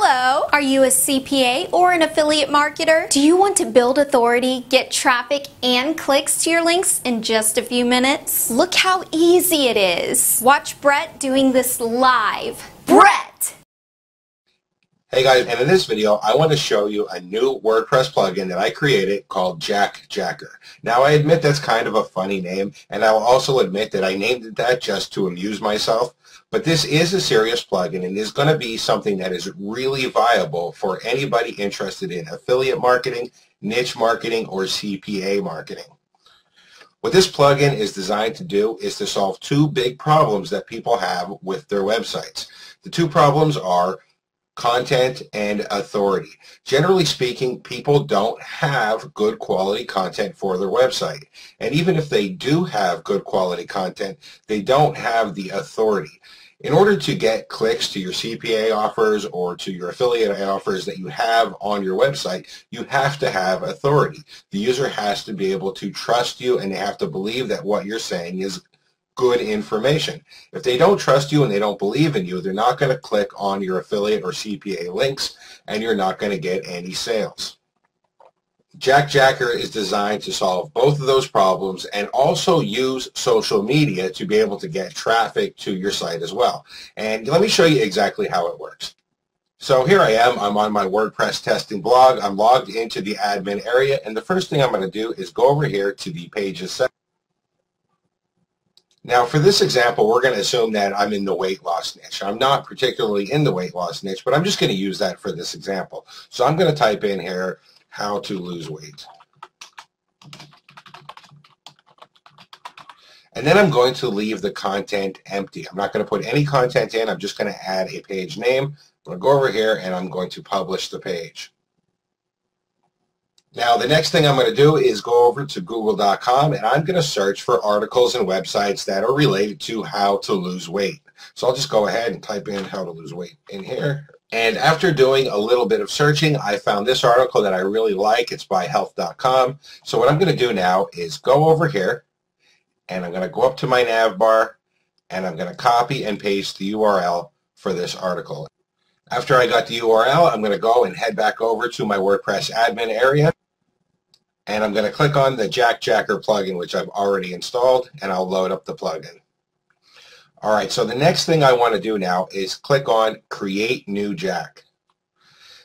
Hello! Are you a CPA or an affiliate marketer? Do you want to build authority, get traffic, and clicks to your links in just a few minutes? Look how easy it is. Watch Brett doing this live. Brett! Hey guys, and in this video, I want to show you a new WordPress plugin that I created called Jack Jacker. Now, I admit that's kind of a funny name, and I will also admit that I named it that just to amuse myself. But this is a serious plugin and is going to be something that is really viable for anybody interested in affiliate marketing, niche marketing, or CPA marketing. What this plugin is designed to do is to solve two big problems that people have with their websites. The two problems are content and authority. Generally speaking, people don't have good quality content for their website. And even if they do have good quality content, they don't have the authority. In order to get clicks to your CPA offers or to your affiliate offers that you have on your website, you have to have authority. The user has to be able to trust you, and they have to believe that what you're saying is good information. If they don't trust you and they don't believe in you, they're not going to click on your affiliate or CPA links, and you're not going to get any sales. Jack Jacker is designed to solve both of those problems and also use social media to be able to get traffic to your site as well. And let me show you exactly how it works. So here I am. I'm on my WordPress testing blog. I'm logged into the admin area, and the first thing I'm going to do is go over here to the pages section. Now, for this example, we're going to assume that I'm in the weight loss niche. I'm not particularly in the weight loss niche, but I'm just going to use that for this example. So I'm going to type in here, how to lose weight. And then I'm going to leave the content empty. I'm not going to put any content in. I'm just going to add a page name. I'm going to go over here, and I'm going to publish the page. Now, the next thing I'm going to do is go over to google.com, and I'm going to search for articles and websites that are related to how to lose weight. So I'll just go ahead and type in how to lose weight in here. And after doing a little bit of searching, I found this article that I really like. It's by health.com. So what I'm going to do now is go over here, and I'm going to go up to my nav bar, and I'm going to copy and paste the URL for this article. After I got the URL, I'm going to go and head back over to my WordPress admin area. And I'm going to click on the Jack Jacker plugin, which I've already installed, and I'll load up the plugin. All right, so the next thing I want to do now is click on Create New Jack.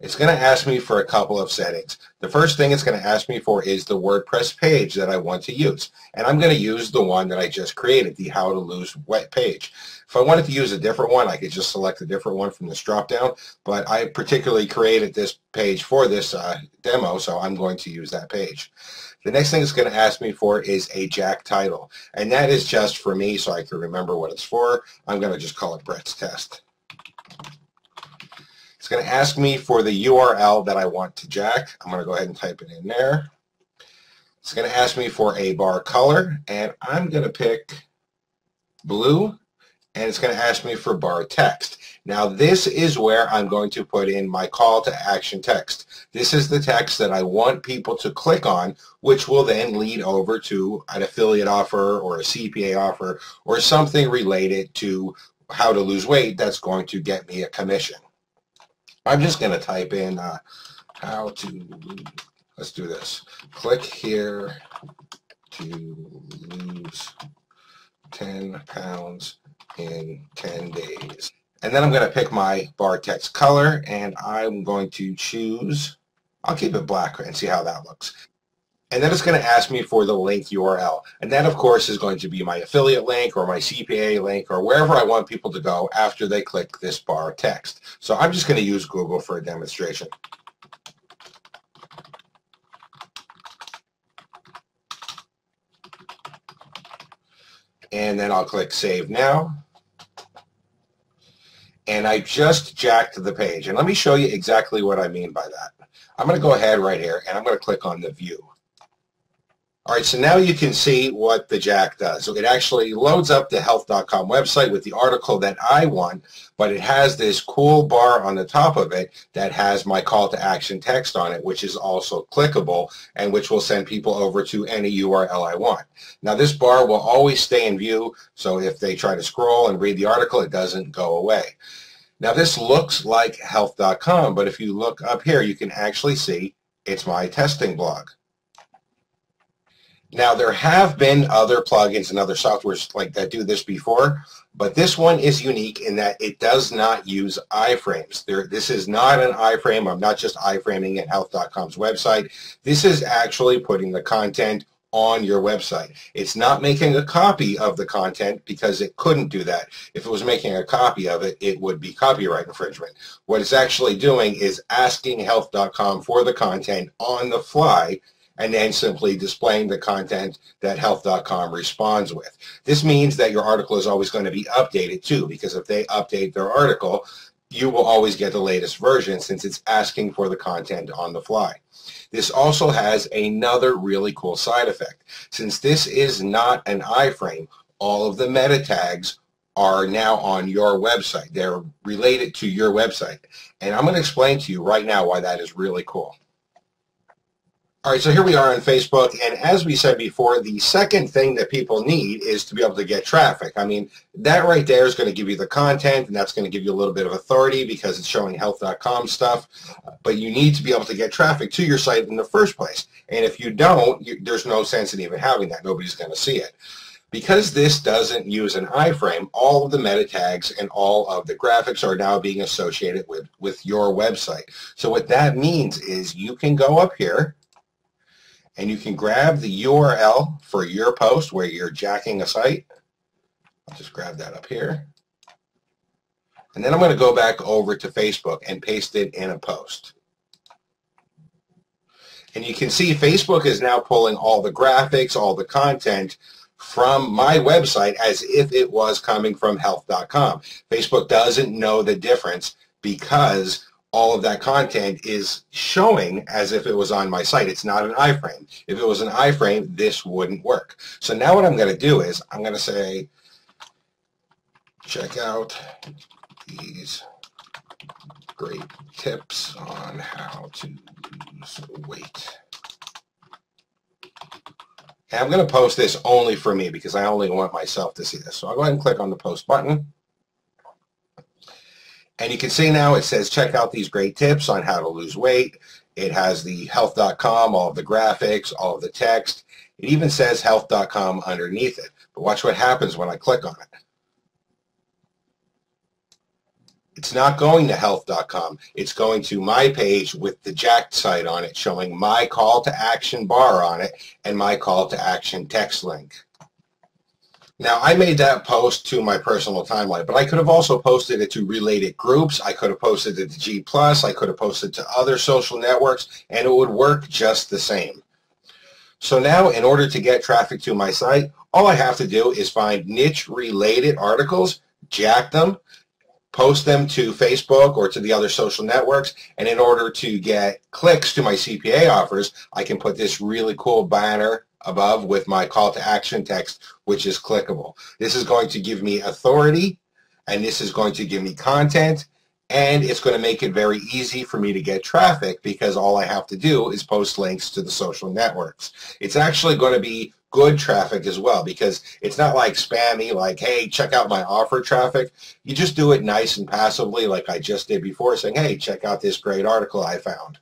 It's going to ask me for a couple of settings. The first thing it's going to ask me for is the WordPress page that I want to use. And I'm going to use the one that I just created, the How to Lose Weight page. If I wanted to use a different one, I could just select a different one from this drop-down, but I particularly created this page for this demo, so I'm going to use that page. The next thing it's going to ask me for is a Jack title, and that is just for me so I can remember what it's for. I'm going to just call it Brett's Test. It's going to ask me for the URL that I want to Jack. I'm going to go ahead and type it in there. It's going to ask me for a bar color, and I'm going to pick blue, and it's going to ask me for bar text. Now, this is where I'm going to put in my call to action text. This is the text that I want people to click on, which will then lead over to an affiliate offer or a CPA offer or something related to how to lose weight that's going to get me a commission. I'm just going to type in how to, let's do this, click here to lose 10 pounds in 10 days. And then I'm going to pick my bar text color, and I'm going to choose, I'll keep it black and see how that looks. And then it's going to ask me for the link URL. And that, of course, is going to be my affiliate link or my CPA link or wherever I want people to go after they click this bar text. So I'm just going to use Google for a demonstration. And then I'll click Save Now. And I just jacked the page. And let me show you exactly what I mean by that. I'm going to go ahead right here, and I'm going to click on the View. All right, so now you can see what the Jack does. So it actually loads up the health.com website with the article that I want, but it has this cool bar on the top of it that has my call to action text on it, which is also clickable and which will send people over to any URL I want. Now, this bar will always stay in view, so if they try to scroll and read the article, it doesn't go away. Now this looks like health.com, but if you look up here, you can actually see it's my testing blog. Now there have been other plugins and other softwares like that do this before, but this one is unique in that it does not use iframes. This is not an iframe. I'm not just iframing at health.com's website. This is actually putting the content on your website. It's not making a copy of the content because it couldn't do that. If it was making a copy of it, it would be copyright infringement. What it's actually doing is asking health.com for the content on the fly and then simply displaying the content that health.com responds with. This means that your article is always going to be updated too, because if they update their article, you will always get the latest version since it's asking for the content on the fly. This also has another really cool side effect. Since this is not an iframe, all of the meta tags are now on your website. They're related to your website. And I'm going to explain to you right now why that is really cool. All right, so here we are on Facebook, and as we said before, the second thing that people need is to be able to get traffic. I mean, that right there is going to give you the content, and that's going to give you a little bit of authority because it's showing health.com stuff, but you need to be able to get traffic to your site in the first place, and if you don't, there's no sense in even having that. Nobody's going to see it. Because this doesn't use an iframe, all of the meta tags and all of the graphics are now being associated with your website. So what that means is you can go up here, and you can grab the URL for your post where you're jacking a site. I'll just grab that up here. And then I'm going to go back over to Facebook and paste it in a post. And you can see Facebook is now pulling all the graphics, all the content from my website as if it was coming from health.com. Facebook doesn't know the difference because all of that content is showing as if it was on my site. It's not an iframe. If it was an iframe, this wouldn't work. So now what I'm going to do is I'm going to say, check out these great tips on how to lose weight. And I'm going to post this only for me because I only want myself to see this. So I'll go ahead and click on the post button. And you can see now it says, check out these great tips on how to lose weight. It has the health.com, all of the graphics, all of the text. It even says health.com underneath it. But watch what happens when I click on it. It's not going to health.com. It's going to my page with the Jack site on it, showing my call to action bar on it and my call to action text link. Now, I made that post to my personal timeline, but I could have also posted it to related groups. I could have posted it to G+. I could have posted to other social networks, and it would work just the same. So now, in order to get traffic to my site, all I have to do is find niche-related articles, jack them, post them to Facebook or to the other social networks, and in order to get clicks to my CPA offers, I can put this really cool banner above with my call to action text, which is clickable. This is going to give me authority, and this is going to give me content, and it's going to make it very easy for me to get traffic because all I have to do is post links to the social networks. It's actually going to be good traffic as well because it's not like spammy, like, hey, check out my offer traffic. You just do it nice and passively like I just did before, saying, hey, check out this great article I found.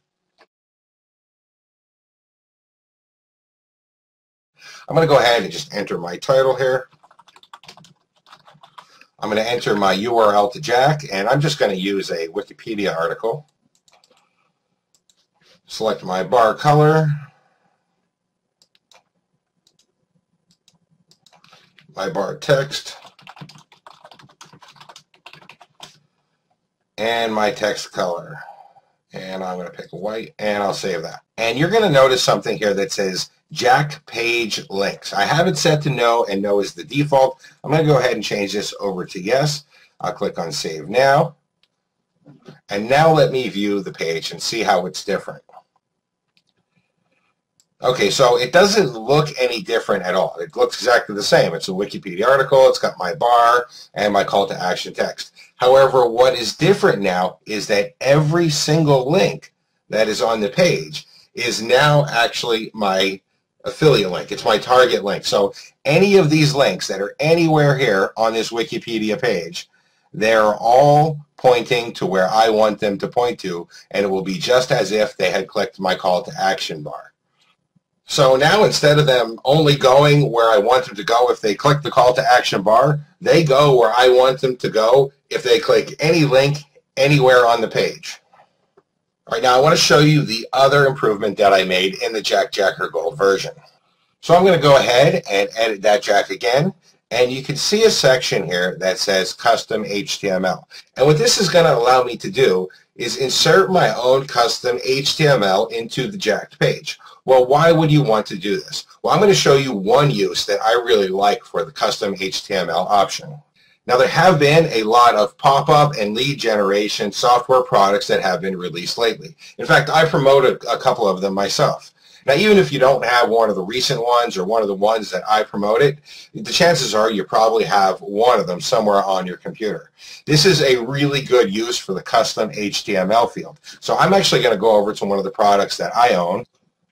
I'm going to go ahead and just enter my title here. I'm going to enter my URL to Jack, and I'm just going to use a Wikipedia article. Select my bar color, my bar text, and my text color. And I'm going to pick white, and I'll save that. And you're going to notice something here that says Jack page links. I have it set to no, and no is the default. I'm going to go ahead and change this over to yes. I'll click on save now. And now let me view the page and see how it's different. Okay, so it doesn't look any different at all. It looks exactly the same. It's a Wikipedia article. It's got my bar and my call to action text. However, what is different now is that every single link that is on the page is now actually my affiliate link. It's my target link. So any of these links that are anywhere here on this Wikipedia page They're all pointing to where I want them to point to, and it will be just as if they had clicked my call to action bar. So now instead of them only going where I want them to go if they click the call to action bar, they go where I want them to go if they click any link anywhere on the page. All right, now I want to show you the other improvement that I made in the Jack Jacker Gold version. So I'm going to go ahead and edit that Jack again. And you can see a section here that says custom HTML. And what this is going to allow me to do is insert my own custom HTML into the Jack page. Well, why would you want to do this? Well, I'm going to show you one use that I really like for the custom HTML option. Now, there have been a lot of pop-up and lead generation software products that have been released lately. In fact, I promoted a couple of them myself. Now, even if you don't have one of the recent ones or one of the ones that I promoted, the chances are you probably have one of them somewhere on your computer. This is a really good use for the custom HTML field. So I'm actually going to go over to one of the products that I own,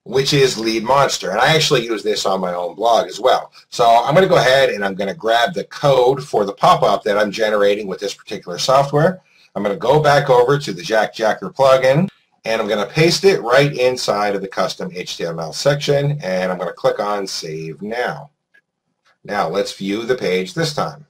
which is Lead Monster. And I actually use this on my own blog as well. So I'm going to go ahead and I'm going to grab the code for the pop-up that I'm generating with this particular software. I'm going to go back over to the Jack Jacker plugin. And I'm going to paste it right inside of the custom HTML section, and I'm going to click on Save Now. Now let's view the page this time.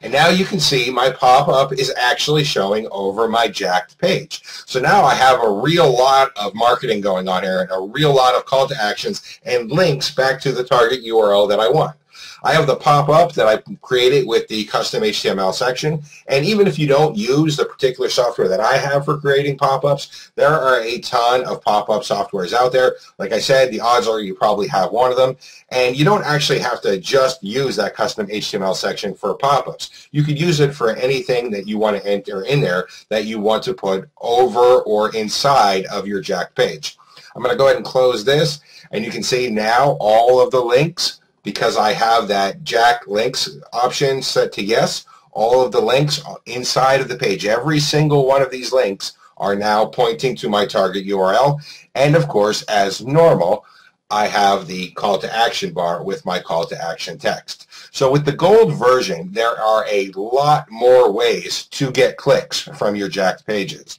And now you can see my pop-up is actually showing over my Jacked page. So now I have a real lot of marketing going on here and a real lot of call to actions and links back to the target URL that I want. I have the pop-up that I created with the custom HTML section, and even if you don't use the particular software that I have for creating pop-ups, there are a ton of pop-up softwares out there. Like I said, the odds are you probably have one of them, and you don't actually have to just use that custom HTML section for pop-ups. You could use it for anything that you want to enter in there that you want to put over or inside of your Jack page. I'm going to go ahead and close this, and you can see now all of the links. Because I have that Jack links option set to yes, all of the links inside of the page, every single one of these links are now pointing to my target URL. And of course, as normal, I have the call to action bar with my call to action text. So with the gold version, there are a lot more ways to get clicks from your Jack pages.